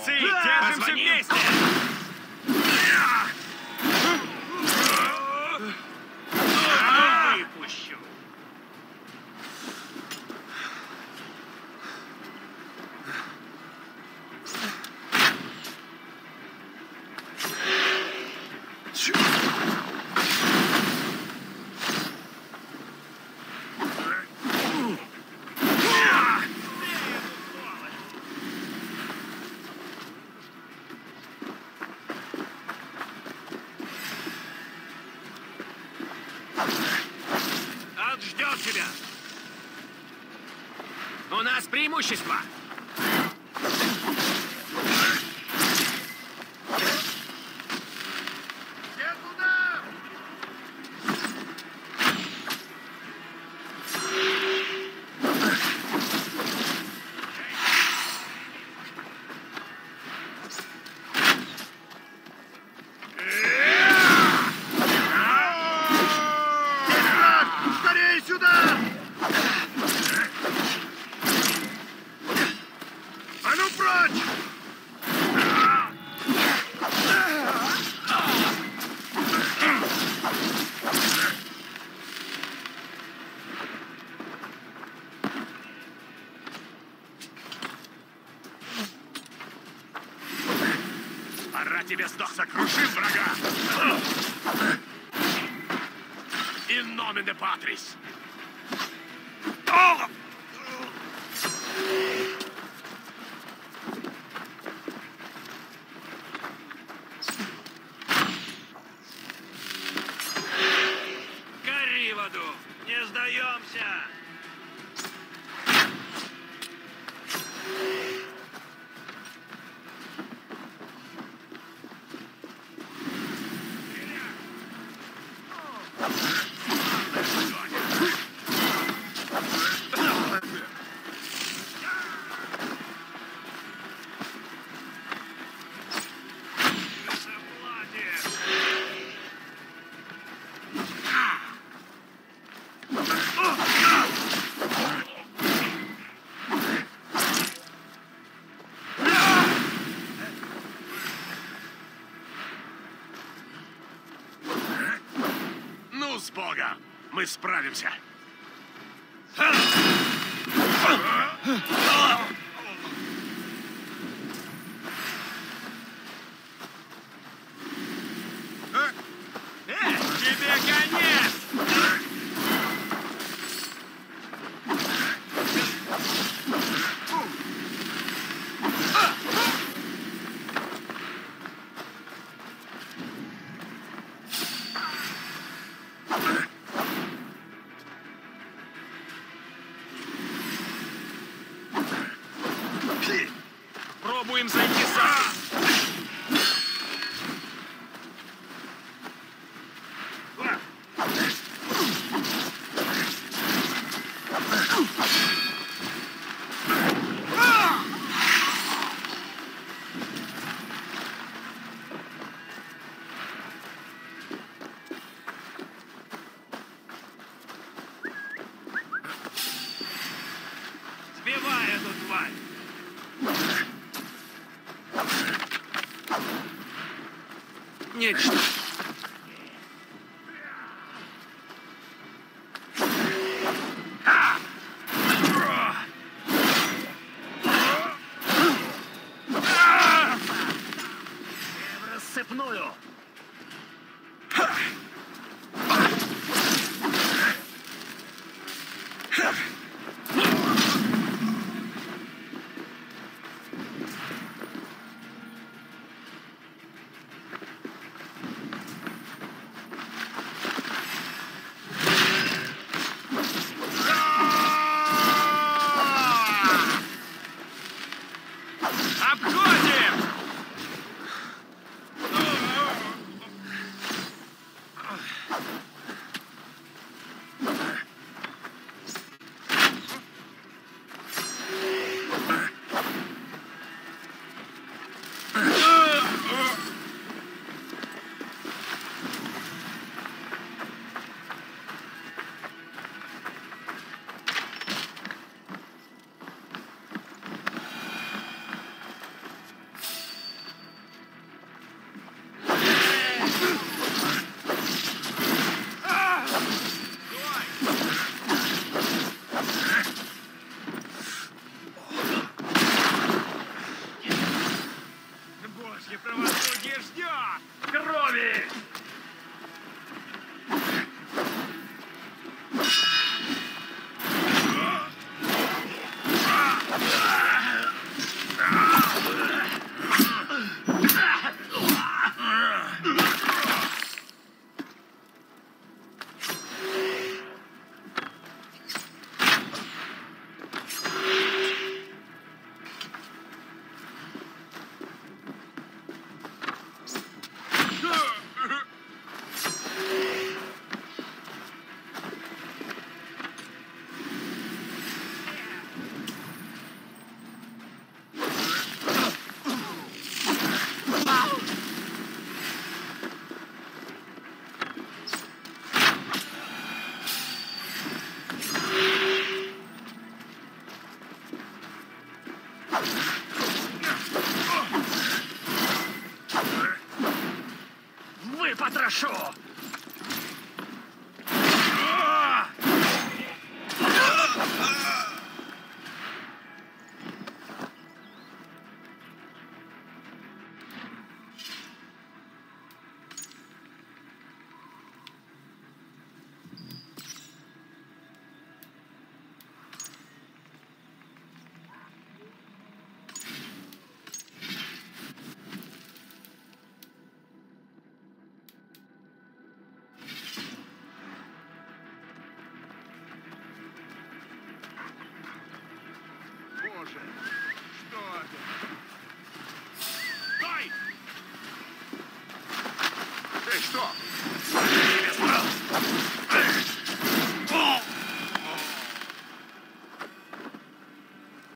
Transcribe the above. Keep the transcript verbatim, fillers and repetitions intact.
позиции! Да! Держимся вместе! Я выпущу! У нас преимущество. Пора тебе сдохся, круши врага! In nomine Patris! Гори в аду! Не сдаемся! С Богом! Мы справимся! Пробуем зайти сами. Сбивай эту тварь. Нечто. В рассыпную. Обходим! Хорошо! Что? Эй, что?